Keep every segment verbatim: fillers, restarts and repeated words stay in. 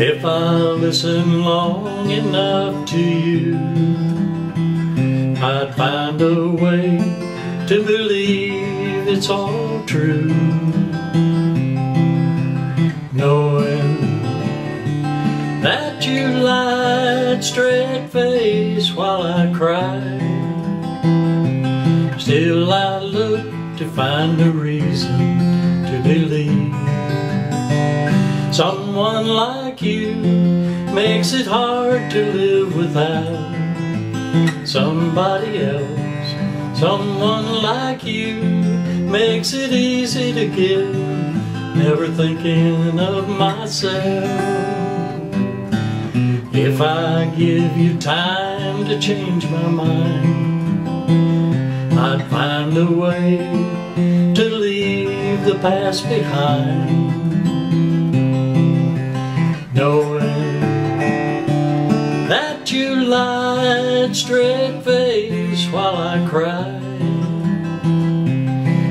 If I listen long enough to you, I'd find a way to believe it's all true, knowing that you lied straight-faced while I cried. Still I look to find a reason to believe. Someone like you makes it hard to live without somebody else. Someone like you makes it easy to give, never thinking of myself. If I give you time to change my mind, I'd find a way to leave the past behind. Knowing that you lied straight-faced while I cried,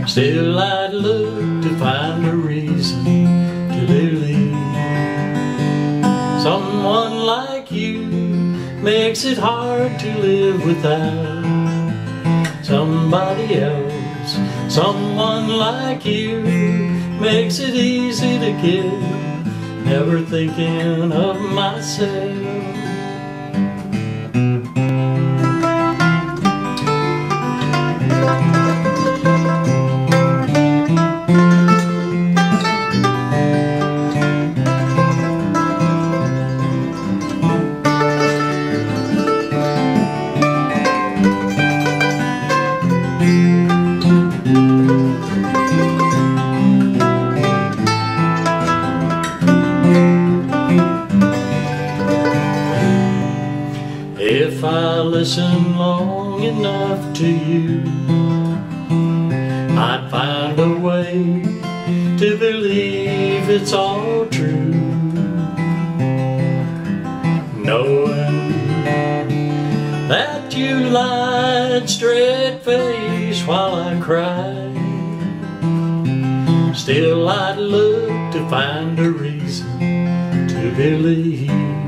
still I'd look to find a reason to believe. Someone like you makes it hard to live without somebody else. Someone like you makes it easy to give, never thinking of myself. If I listen long enough to you, I'd find a way to believe it's all true, knowing that you lied straight-faced while I cried. Still I'd look to find a reason to believe.